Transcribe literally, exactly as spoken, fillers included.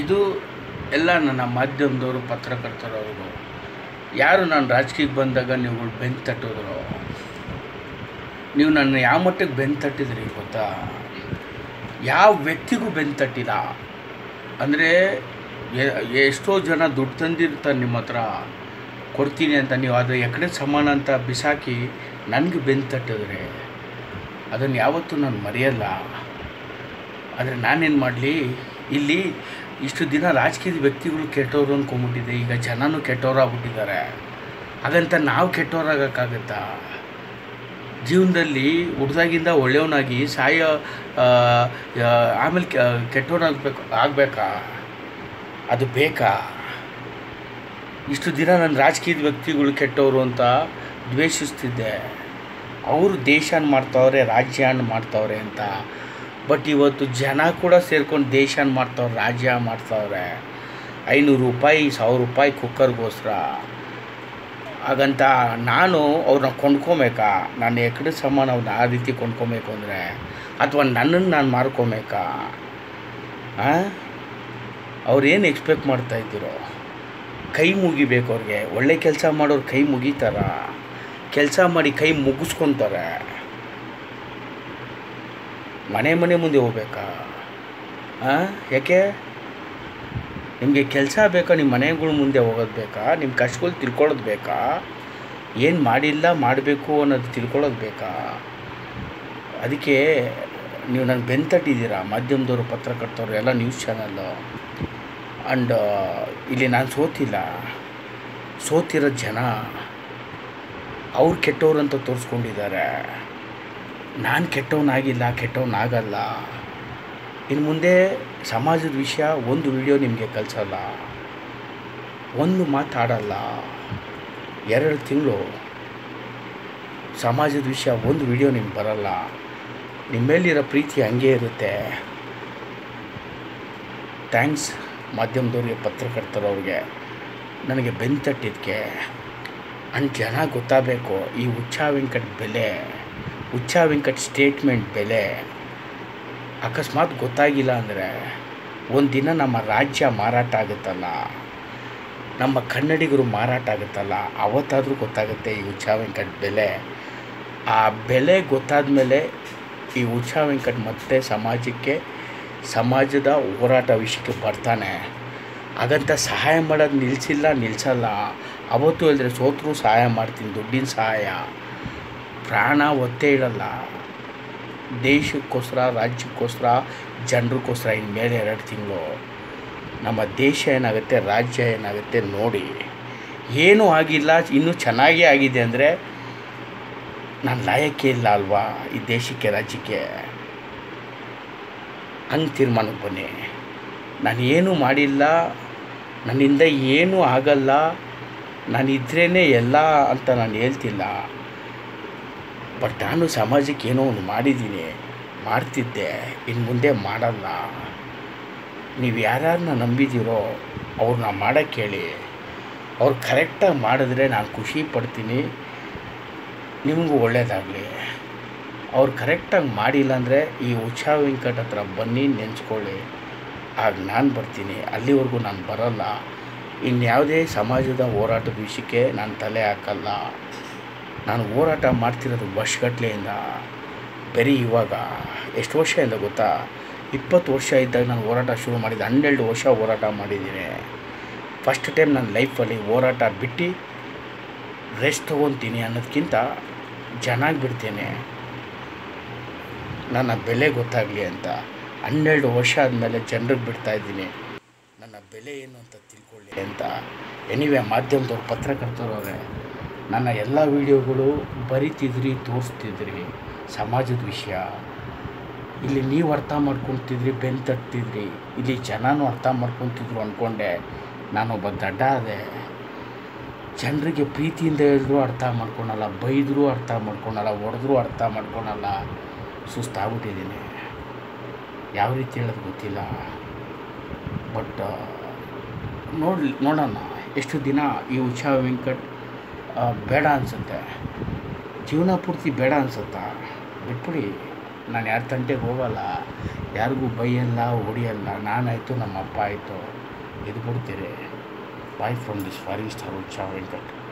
ಇದು ಎಲ್ಲ ನನ್ನ ಮಾಧ್ಯಮದವರು ಪತ್ರಕರ್ತರವರು ಯಾರು ನಾನು ರಾಜಕೀಯಕ್ಕೆ ಬಂದಾಗ ನೀವು ಬೆನ್ನು ತಟ್ಟಿದ್ರು, ನೀವು ನನ್ನ ಯಾವ ಮಟ್ಟಿಗೆ ಬೆನ್ನು ತಟ್ಟಿದ್ರಿ ಗೊತ್ತಾ? ಯಾವ ವ್ಯಕ್ತಿಗೂ ಬೆನ್ನು ತಟ್ಟಿಲ್ಲ. ಅಂದರೆ ಎಷ್ಟೋ ಜನ ದುಡ್ಡು ತಂದಿರ್ತಾರೆ ನಿಮ್ಮ ಹತ್ರ ಕೊಡ್ತೀನಿ ಅಂತ, ನೀವು ಅದು ಎಕಡೆ ಸಮಾನ ಅಂತ ಬಿಸಾಕಿ ನನಗೆ ಬೆನ್ನು ತಟ್ಟಿದ್ರೆ ಅದನ್ನು ಯಾವತ್ತೂ ನಾನು ಮರೆಯಲ್ಲ. ಆದರೆ ನಾನೇನು ಮಾಡಲಿ, ಇಲ್ಲಿ ಇಷ್ಟು ದಿನ ರಾಜಕೀಯ ವ್ಯಕ್ತಿಗಳು ಕೆಟ್ಟವರು ಅಂದ್ಕೊಂಬಿಟ್ಟಿದೆ, ಈಗ ಜನನೂ ಕೆಟ್ಟವರಾಗ್ಬಿಟ್ಟಿದ್ದಾರೆ. ಹಾಗಂತ ನಾವು ಕೆಟ್ಟವರಾಗಕ್ಕಾಗತ್ತಾ? ಜೀವನದಲ್ಲಿ ಹುಡ್ದಾಗಿಂದ ಒಳ್ಳೆಯವನಾಗಿ ಸಾಯೋ ಆಮೇಲೆ ಕೆಟ್ಟವನಾಗಬೇಕು ಆಗಬೇಕಾ? ಅದು ಬೇಕಾ? ಇಷ್ಟು ದಿನ ನಾನು ರಾಜಕೀಯ ವ್ಯಕ್ತಿಗಳು ಕೆಟ್ಟವರು ಅಂತ ದ್ವೇಷಿಸ್ತಿದ್ದೆ, ಅವರು ದೇಶನ ಮಾಡ್ತಾವ್ರೆ ರಾಜ್ಯನ ಮಾಡ್ತಾವ್ರೆ ಅಂತ. ಬಟ್ ಇವತ್ತು ಜನ ಕೂಡ ಸೇರ್ಕೊಂಡು ದೇಶನ ಮಾಡ್ತಾವ್ರೆ ರಾಜ್ಯ ಮಾಡ್ತಾವ್ರೆ, ಐನೂರು ರೂಪಾಯಿ ಸಾವಿರ ರೂಪಾಯಿ ಕುಕ್ಕರ್ಗೋಸ್ಕರ. ಹಾಗಂತ ನಾನು ಅವ್ರನ್ನ ಕೊಂಡ್ಕೊಬೇಕಾ? ನಾನು ಎಕಡೆ ಸಮಾನ ಅವ್ರನ್ನ ಆ ರೀತಿ ಕೊಂಡ್ಕೊಬೇಕು ಅಂದರೆ, ಅಥವಾ ನನ್ನನ್ನು ನಾನು ಮಾರ್ಕೊಬೇಕಾ? ಅವ್ರೇನು ಎಕ್ಸ್ಪೆಕ್ಟ್ ಮಾಡ್ತಾಯಿದ್ದೀರೋ? ಕೈ ಮುಗಿಬೇಕು ಅವ್ರಿಗೆ. ಒಳ್ಳೆ ಕೆಲಸ ಮಾಡೋರು ಕೈ ಮುಗಿತಾರ, ಕೆಲಸ ಮಾಡಿ ಕೈ ಮುಗಿಸ್ಕೊತಾರೆ. ಮನೆ ಮನೆ ಮುಂದೆ ಹೋಗ್ಬೇಕಾ? ಯಾಕೆ ನಿಮಗೆ ಕೆಲಸ ಬೇಕಾ? ನಿಮ್ಮ ಮನೆಗಳ ಮುಂದೆ ಹೋಗೋದು ಬೇಕಾ? ನಿಮ್ಮ ಕಷ್ಟಗಳು ತಿಳ್ಕೊಳ್ಳೋದು ಬೇಕಾ? ಏನು ಮಾಡಿಲ್ಲ ಮಾಡಬೇಕು ಅನ್ನೋದು ತಿಳ್ಕೊಳ್ಳೋದು ಬೇಕಾ? ಅದಕ್ಕೆ ನೀವು ನನಗೆ ಬೆನ್ನು ತಟ್ಟಿದ್ದೀರಾ ಮಾಧ್ಯಮದವರು ಪತ್ರಕರ್ತರು ಎಲ್ಲ ನ್ಯೂಸ್ ಚಾನಲ್ಲು. ಆ್ಯಂಡ್ ಇಲ್ಲಿ ನಾನು ಸೋತಿಲ್ಲ, ಸೋತಿರೋ ಜನ ಅವ್ರು ಕೆಟ್ಟವ್ರು ಅಂತ ತೋರಿಸ್ಕೊಂಡಿದ್ದಾರೆ. ನಾನು ಕೆಟ್ಟವನಾಗಿಲ್ಲ, ಕೆಟ್ಟವನಾಗಲ್ಲ. ಇನ್ನು ಮುಂದೆ ಸಮಾಜದ ವಿಷಯ ಒಂದು ವಿಡಿಯೋ ನಿಮಗೆ ಕಲಿಸಲ್ಲ, ಒಂದು ಮಾತಾಡಲ್ಲ. ಎರಡು ತಿಂಗಳು ಸಮಾಜದ ವಿಷಯ ಒಂದು ವಿಡಿಯೋ ನಿಮ್ಗೆ ಬರಲ್ಲ. ನಿಮ್ಮೇಲಿರೋ ಪ್ರೀತಿ ಹಂಗೆ ಇರುತ್ತೆ. ಥ್ಯಾಂಕ್ಸ್ ಮಾಧ್ಯಮದವ್ರಿಗೆ, ಪತ್ರಕರ್ತರವ್ರಿಗೆ, ನನಗೆ ಬೆನ್ನು ತಟ್ಟಿದ್ದಕ್ಕೆ. ಅಂಡ್ ಜನ ಗೊತ್ತಾಗಬೇಕು ಈ ಹುಚ್ಚಾ ವೆಂಕಟ್ ಬೆಲೆ, ಹುಚ್ಚಾ ವೆಂಕಟ್ ಸ್ಟೇಟ್ಮೆಂಟ್ ಬೆಲೆ. ಅಕಸ್ಮಾತ್ ಗೊತ್ತಾಗಿಲ್ಲ ಅಂದರೆ ಒಂದಿನ ನಮ್ಮ ರಾಜ್ಯ ಮಾರಾಟ ಆಗುತ್ತಲ್ಲ, ನಮ್ಮ ಕನ್ನಡಿಗರು ಮಾರಾಟ ಆಗುತ್ತಲ್ಲ, ಅವತ್ತಾದರೂ ಗೊತ್ತಾಗುತ್ತೆ ಈ ಹುಚ್ಚಾ ವೆಂಕಟ್ ಬೆಲೆ. ಆ ಬೆಲೆ ಗೊತ್ತಾದ ಮೇಲೆ ಈ ಹುಚ್ಚಾ ವೆಂಕಟ್ ಮತ್ತೆ ಸಮಾಜಕ್ಕೆ, ಸಮಾಜದ ಹೋರಾಟ ವಿಷಯಕ್ಕೆ ಬರ್ತಾನೆ. ಹಾಗಂತ ಸಹಾಯ ಮಾಡೋದು ನಿಲ್ಲಿಸಿಲ್ಲ, ನಿಲ್ಲಿಸಲ್ಲ. ಅವತ್ತು ಹೇಳಿದ್ರೆ ಸೋತರೂ ಸಹಾಯ ಮಾಡ್ತೀನಿ, ದುಡ್ಡಿನ ಸಹಾಯ, ಪ್ರಾಣ ಒತ್ತೆ ಇಡಲ್ಲ. ದೇಶಕ್ಕೋಸ್ಕರ ರಾಜ್ಯಕ್ಕೋಸ್ಕರ ಜನರಿಗೋಸ್ಕರ ಇನ್ಮೇಲೆ ಎರಡು ತಿಂಗಳು ನಮ್ಮ ದೇಶ ಏನಾಗುತ್ತೆ ರಾಜ್ಯ ಏನಾಗುತ್ತೆ ನೋಡಿ. ಏನೂ ಆಗಿಲ್ಲ, ಇನ್ನೂ ಚೆನ್ನಾಗೇ ಆಗಿದೆ ಅಂದರೆ ನಾನು ಲಾಯಕ್ಕೆ ಇಲ್ಲ ಅಲ್ವಾ ಈ ದೇಶಕ್ಕೆ ರಾಜ್ಯಕ್ಕೆ? ಹಂಗೆ ತೀರ್ಮಾನಕ್ಕೆ ಬನ್ನಿ. ನಾನು ಏನೂ ಮಾಡಿಲ್ಲ, ನನ್ನಿಂದ ಏನೂ ಆಗಲ್ಲ, ನಾನು ಇದ್ರೇ ಎಲ್ಲ ಅಂತ ನಾನು ಹೇಳ್ತಿಲ್ಲ. ಬಟ್ ನಾನು ಸಮಾಜಕ್ಕೆ ಏನೋ ಒಂದು ಮಾಡಿದ್ದೀನಿ, ಮಾಡ್ತಿದ್ದೆ, ಇನ್ನು ಮುಂದೆ ಮಾಡಲ್ಲ. ನೀವು ಯಾರನ್ನ ನಂಬಿದ್ದೀರೋ ಅವ್ರನ್ನ ಮಾಡೋಕ್ಕೆ ಹೇಳಿ. ಅವ್ರು ಕರೆಕ್ಟಾಗಿ ಮಾಡಿದ್ರೆ ನಾನು ಖುಷಿ ಪಡ್ತೀನಿ, ನಿಮಗೂ ಒಳ್ಳೆಯದಾಗಲಿ. ಅವ್ರು ಕರೆಕ್ಟಾಗಿ ಮಾಡಿಲ್ಲ ಅಂದರೆ ಈ ಹುಚ್ಚಾ ವೆಂಕಟ್ ಹತ್ರ ಬನ್ನಿ, ನೆನೆಸ್ಕೊಳ್ಳಿ, ಆಗ ನಾನು ಬರ್ತೀನಿ. ಅಲ್ಲಿವರೆಗೂ ನಾನು ಬರಲ್ಲ. ಇನ್ಯಾವುದೇ ಸಮಾಜದ ಹೋರಾಟದ ವಿಷಯಕ್ಕೆ ನಾನು ತಲೆ ಹಾಕಲ್ಲ. ನಾನು ಹೋರಾಟ ಮಾಡ್ತಿರೋದು ವರ್ಷಗಟ್ಟಲೆಯಿಂದ, ಬರೀ ಇವಾಗ. ಎಷ್ಟು ವರ್ಷದಿಂದ ಗೊತ್ತಾ? ಇಪ್ಪತ್ತು ವರ್ಷ ಇದ್ದಾಗ ನಾನು ಹೋರಾಟ ಶುರು ಮಾಡಿದ್ದೆ, ಹನ್ನೆರಡು ವರ್ಷ ಹೋರಾಟ ಮಾಡಿದ್ದೀನಿ. ಫಸ್ಟ್ ಟೈಮ್ ನನ್ನ ಲೈಫಲ್ಲಿ ಹೋರಾಟ ಬಿಟ್ಟು ರೆಸ್ಟ್ ತೊಗೊತೀನಿ ಅನ್ನೋದಕ್ಕಿಂತ ಚೆನ್ನಾಗಿ ಬಿಡ್ತೇನೆ, ನನ್ನ ಬೆಲೆ ಗೊತ್ತಾಗಲಿ ಅಂತ. ಹನ್ನೆರಡು ವರ್ಷ ಆದಮೇಲೆ ಜನರಿಗೆ ಬಿಡ್ತಾಯಿದ್ದೀನಿ, ನನ್ನ ಬೆಲೆ ಏನು ಅಂತ ತಿಳ್ಕೊಳ್ಳಿ ಅಂತ. ಎನಿವೆ ಮಾಧ್ಯಮದವ್ರು ಪತ್ರಕರ್ತರವ್ರೆ, ನನ್ನ ಎಲ್ಲ ವೀಡಿಯೋಗಳು ಬರೀತಿದ್ರಿ, ತೋರಿಸ್ತಿದ್ರಿ ಸಮಾಜದ ವಿಷಯ. ಇಲ್ಲಿ ನೀವು ಅರ್ಥ ಮಾಡ್ಕೊತಿದ್ರಿ, ಬೆನ್ನು ತಟ್ಟಿದ್ರಿ. ಇಲ್ಲಿ ಜನನೂ ಅರ್ಥ ಮಾಡ್ಕೊತಿದ್ರು ಅಂದ್ಕೊಂಡೆ. ನಾನೊಬ್ಬ ದಡ್ಡ ಅದೇ. ಜನರಿಗೆ ಪ್ರೀತಿಯಿಂದ ಹೇಳಿದ್ರು ಅರ್ಥ ಮಾಡ್ಕೊಳಲ್ಲ, ಬೈದರೂ ಅರ್ಥ ಮಾಡ್ಕೊಳಲ್ಲ, ಹೊಡೆದ್ರೂ ಅರ್ಥ ಮಾಡ್ಕೊಳಲ್ಲ. ಸುಸ್ತಾಗ್ಬಿಟ್ಟಿದ್ದೀನಿ. ಯಾವ ರೀತಿ ಹೇಳೋದು ಗೊತ್ತಿಲ್ಲ. ಬಟ್ ನೋಡಿ ನೋಡೋಣ ಎಷ್ಟು ದಿನ ಈ ಹುಚ್ಚಾ ವೆಂಕಟ್ ಬೇಡ ಅನಿಸುತ್ತೆ, ಜೀವನ ಪೂರ್ತಿ ಬೇಡ ಅನಿಸುತ್ತಾ? ಬಿಟ್ಬಿಡಿ, ನಾನು ಯಾರ ತಂಟೆಗೆ ಹೋಗಲ್ಲ, ಯಾರಿಗೂ ಬೈಯಲ್ಲ ಹೊಡಿಯಲ್ಲ. ನಾನಾಯಿತು ನಮ್ಮಪ್ಪ ಆಯಿತು ಇದು ಬಿಡ್ತೀರಿ. ಬಾಯ್ from this forest Huccha Venkat.